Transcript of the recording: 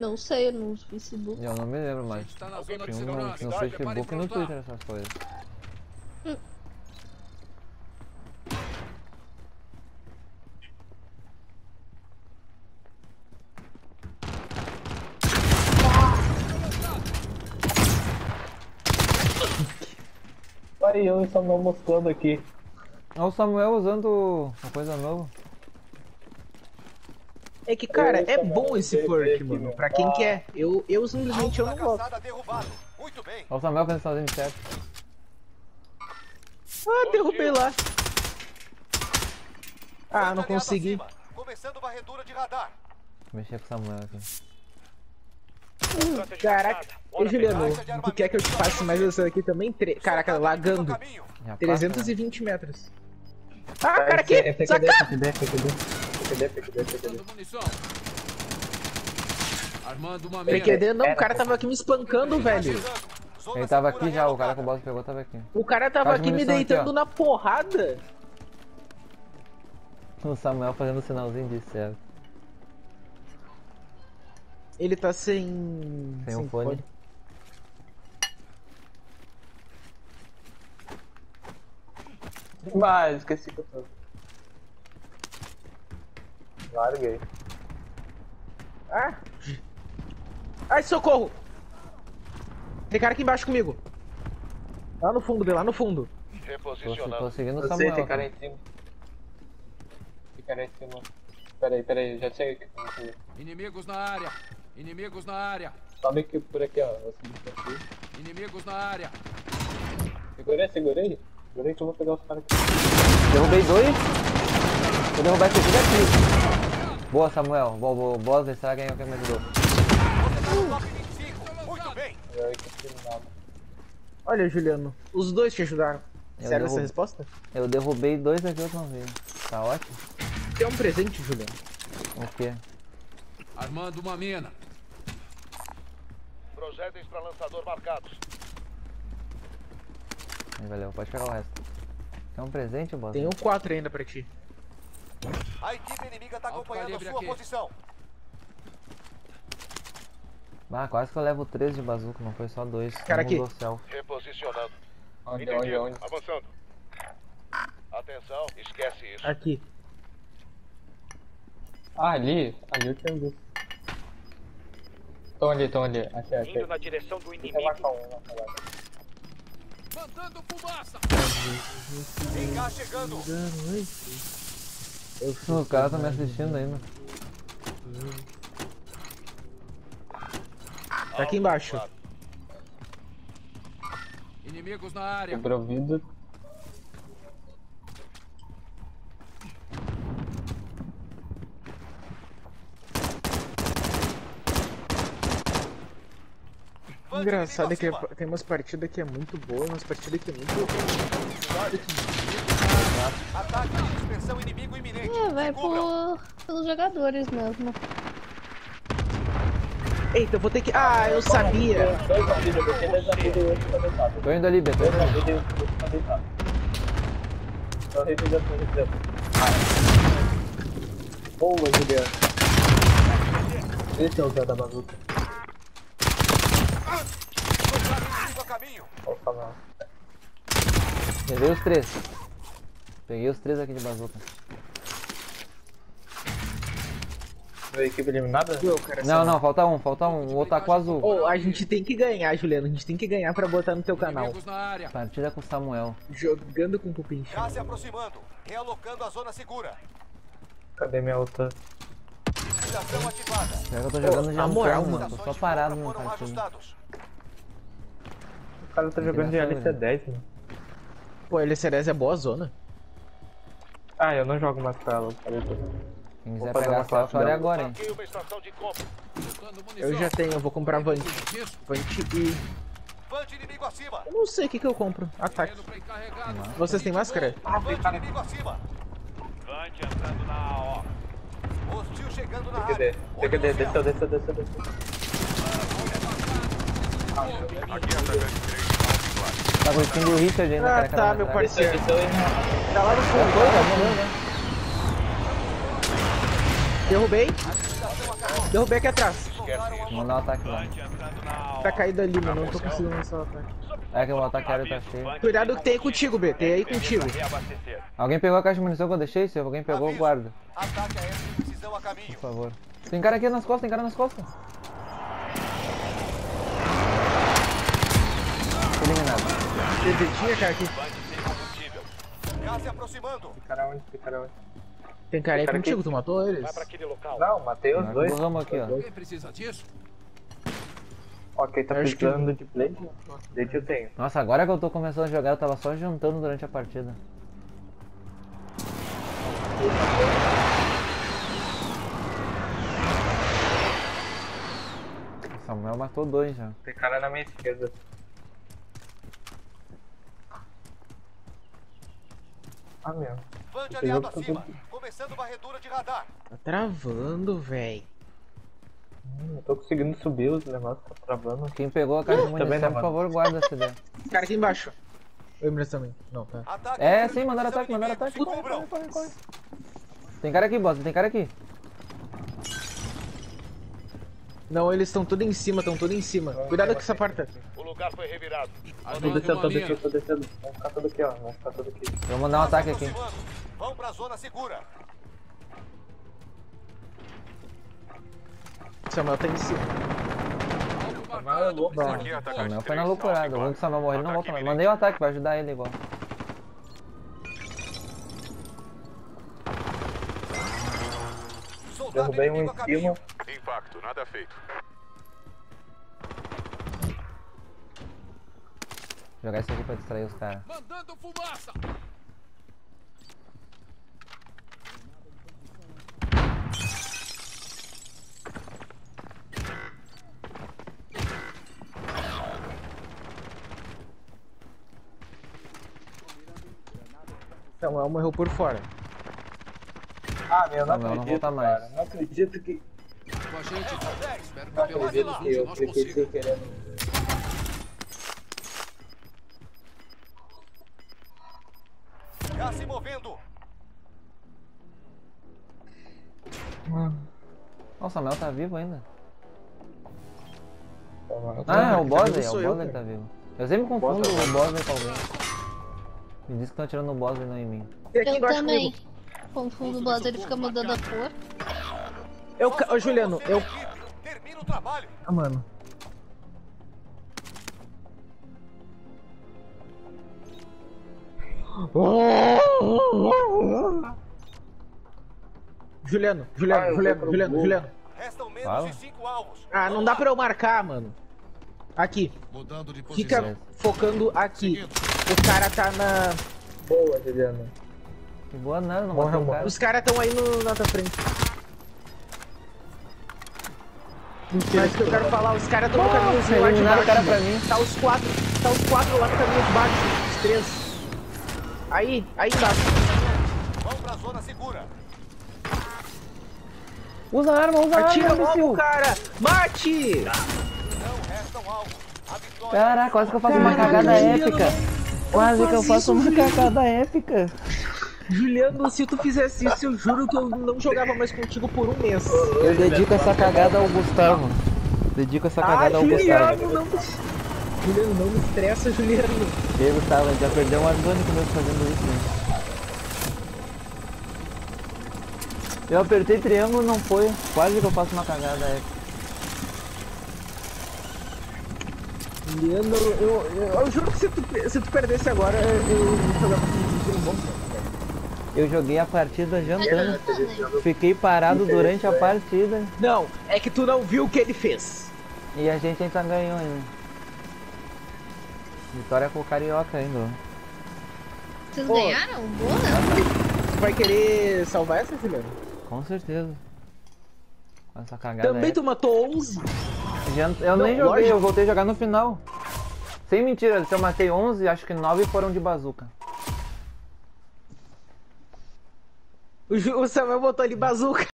Não sei, eu não uso Facebook. Eu não me lembro mais. Tá na zona de segurança, não sei Facebook e não Twitter essas coisas. Aí eu e o Samuel mostrando aqui. Olha o Samuel usando uma coisa nova. É que, cara, é bom esse perk, mano. Pra quem quer. Eu simplesmente eu não gosto. Olha o Samuel fazendo sozinho de certo. Ah, derrubei lá. Ah, não consegui. Mexer com o Samuel aqui. Caraca, ô Juliano, o que é que eu te faço mais essa aqui também? Caraca, lagando. 320 metros. Ah, cara, aqui! Saca! PQD não, o cara tava aqui me espancando, velho. Ele tava aqui já, o cara com o boss pegou tava aqui. O cara tava aqui me deitando na porrada. O Samuel fazendo um sinalzinho de certo. Ele tá sem um fone. Mas esqueci que eu tô. Larguei. Ah! Ai, socorro! Tem cara aqui embaixo comigo. Lá no fundo dele, lá no fundo. Reposicionando. Tô seguindo o Samuel. Tem cara em cima. Tem cara em cima. Peraí, já chega aqui. Inimigos na área. Inimigos na área. Sobe aqui por aqui, ó. Inimigos na área. Segurei que eu vou pegar os caras aqui. Derrubei dois. Vou derrubar esse aqui. Boa, Samuel. Boa, boss estraga aí, alguém me ajudou. Muito bem. Olha, Juliano. Os dois te ajudaram. Sério essa resposta? Eu derrubei dois daqui outra vez. Tá ótimo. Tem um presente, Juliano. O quê? Armando uma mina. Projéteis para lançador marcados. Valeu, pode pegar o resto. É um presente, boss? Tem um 4 ainda pra ti. A equipe inimiga tá acompanhando a sua posição. Ah, quase que eu levo 3 de bazuca, não foi só 2. Cara aqui. Reposicionando. Onde? Avançando. Atenção, esquece isso. Aqui. Ah, ali eu tenho visto. Estão ali. Achei. Indo na direção do inimigo. Mandando fumaça! Vem cá chegando! O cara tá me assistindo ainda. Tá aqui embaixo. Inimigos na área. Provido. Engraçado é que tem umas partidas que é muito boa, umas partidas que é muito ruim. Ataque de dispersão inimigo iminente. Vai pelos jogadores mesmo. Eita, eu vou ter que. Ah, eu sabia! Tô indo ali, Beto. Boa, Juliano. Esse é o Zé da bazuca. Peguei os 3. Peguei os 3 aqui de bazuca. Foi equipe eliminada? Não, falta um. O outro tá com azul. A gente tem que ganhar, Juliano. A gente tem que ganhar pra botar no teu canal. Partida com o Samuel. Jogando com o Pupim. Já se aproximando. Realocando a zona segura. Cadê minha outra? Será que eu tô jogando de moral, mano? Tô só parado no partida. O cara tá jogando de LC10, mano. Pô, LC10 é boa zona. Ah, eu não jogo mais pra ela. Quem quiser pegar a clave agora, hein. Eu já tenho, eu vou comprar Vant e... Eu não sei o que eu compro. Ataque. Vocês têm máscara? Ah, tem cara. Tá gostando do Richard ainda, cara. Tá, meu parceiro. Tá lá no fundo. Derrubei. Derrubei aqui atrás. Vamos dar um ataque lá. Tá caído ali, mano. Eu não tô conseguindo lançar o ataque. É que o ataque aéreo tá cheio. Cuidado que tem aí contigo, B. Tem aí contigo. Alguém pegou a caixa de munição que eu deixei? Se alguém pegou, guarda. Ataque aéreo de precisão a caminho. Por favor. Tem cara aqui nas costas, tem cara nas costas. Tinha cara aqui. Já se aproximando. Tem cara onde? Tem cara aí contigo, tu matou eles? Vai pra aquele local. Não, matei os dois. Vamos aqui, ó. Quem precisa disso? Ok, tá precisando de plate. Plate eu tenho. Nossa, agora que eu tô começando a jogar, eu tava só jantando durante a partida. O Samuel matou dois já. Tem cara na minha esquerda. Ah, meu. Vande aliado acima, começando varredura de radar. Tá travando, véi. Não tô conseguindo subir, os negócios tá travando. Quem pegou a caixa de munição, por favor, guarda esse CD. Cara aqui embaixo. Eu me também. Não, tá. Ataque, é, sim, mandaram ataque, mandaram ataque. Corre. Tem cara aqui, bosta, tem cara aqui. Não, eles estão tudo em cima, estão tudo em cima. Cuidado com essa porta. O lugar foi revirado. Tô descendo. Vamos ficar tudo aqui, ó. Vou mandar um ataque aqui. Vão pra zona segura. Samuel tá em cima. Samuel foi na loucurada. Quando o Samuel morrer, ele não volta mais. Mandei um ataque pra ajudar ele igual. Derrubei um em cima. Impacto, nada feito. Jogar isso aqui pra distrair os caras. Mandando fumaça! Samuel morreu por fora. Ah, meu, não acredito, não volta mais. Cara, não acredito que... Com a gente, tá? Espero que pelo menos um de nós consiga. Já se movendo. Nossa, o Mel tá vivo ainda. Ah, o Boss aí, o Boss tá vivo. Eu sempre confundo o Boss aí com alguém. Me diz que estão atirando o Boss e não em mim. Eu também. Confundo o Boss, ele fica mudando a cor. Ô, Juliano, eu... Termina o trabalho. Ah, mano. Juliano. Restam menos de 5 alvos. Ah, não dá pra eu marcar, mano. Aqui. Mudando de posição. Fica focando aqui. Seguindo. O cara tá na... Boa, Juliano. Que boa nada, não morreu. Cara. Os caras tão aí na tua frente. Mas o que eu quero falar, os caras estão no caminho assim, lá de baixo, cara, pra mim. Tá os quatro lá no caminho de baixo, os três. Aí embaixo. Vamos pra zona segura. Usa a arma, imbecil. Cara, mate! Não restam alvo. Caraca, quase que eu faço uma cagada épica. Quase que eu faço uma cagada épica. Juliano, se tu fizesse isso, eu juro que eu não jogava mais contigo por um mês. Eu dedico essa cagada ao Gustavo. Juliano, não me estressa, Juliano. E aí, Gustavo, a gente já perdeu um Arzoni comigo fazendo isso, né? Eu apertei triângulo, não foi. Quase que eu faço uma cagada épica. Juliano, eu juro que se tu perdesse agora, eu jogava contigo um bom tempo. Eu joguei a partida jantando, fiquei parado durante a partida. Não, é que tu não viu o que ele fez. E a gente ainda ganhou ainda. Vitória com o Carioca ainda. Vocês ganharam? Boa! Tu vai querer salvar essa, Juliano? Com certeza. Essa cagada também tu matou 11? Eu nem joguei, eu voltei a jogar no final. Sem mentira, se eu matei 11, acho que 9 foram de bazuca. O Samuel botou ali bazuca.